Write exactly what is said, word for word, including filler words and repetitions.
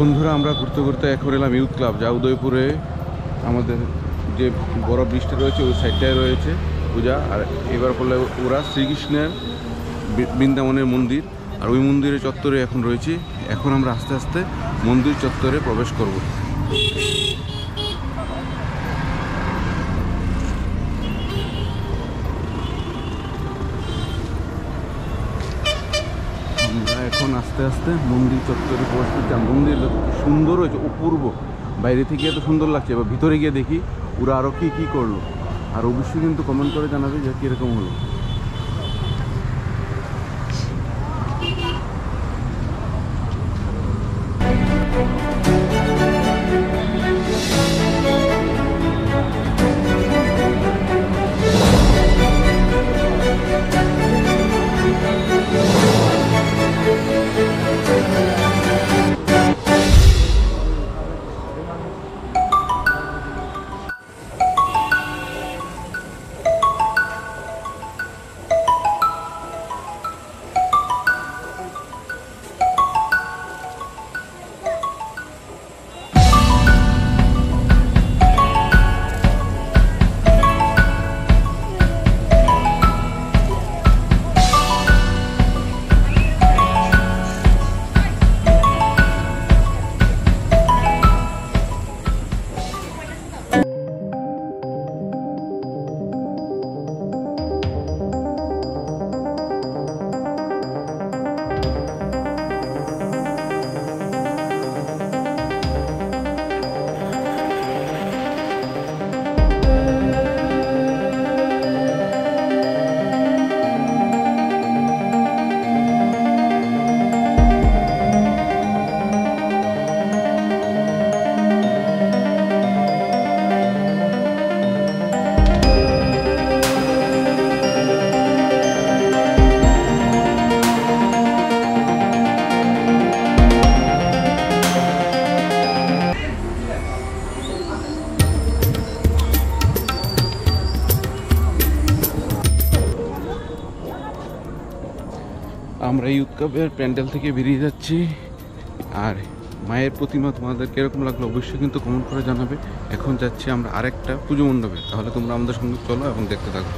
বন্ধুরা, আমরা ঘুরতে ঘুরতে এখন এলাম ইউথ ক্লাব, যা উদয়পুরে আমাদের যে বড় বৃষ্টি রয়েছে ওই সাইডটায় রয়েছে পূজা। আর এবার পড়লে ওরা শ্রীকৃষ্ণের বৃন্দাবনের মন্দির, আর ওই মন্দিরের চত্বরে এখন রয়েছি। এখন আমরা আস্তে আস্তে মন্দির চত্বরে প্রবেশ করব। আমরা এখন আস্তে আস্তে মন্দির চত্বরে প্রবেশ করছি। মন্দির সুন্দর হয়েছে, অপূর্ব, বাইরে থেকে এত সুন্দর লাগছে। এবার ভিতরে গিয়ে দেখি ওরা আরও কী কী করলো, আর অবশ্যই কিন্তু কমেন্ট করে জানাবে যে কীরকম হলো। আমরা ইউথ ক্লাবের প্যান্ডেল থেকে বেরিয়ে যাচ্ছি। আর মায়ের প্রতিমা তোমাদের কীরকম লাগলো অবশ্যই কিন্তু কমেন্ট করে জানাবে। এখন যাচ্ছি আমরা আরেকটা পুজো মণ্ডপে, তাহলে তোমরা আমাদের সঙ্গে চলো এবং দেখতে থাকো।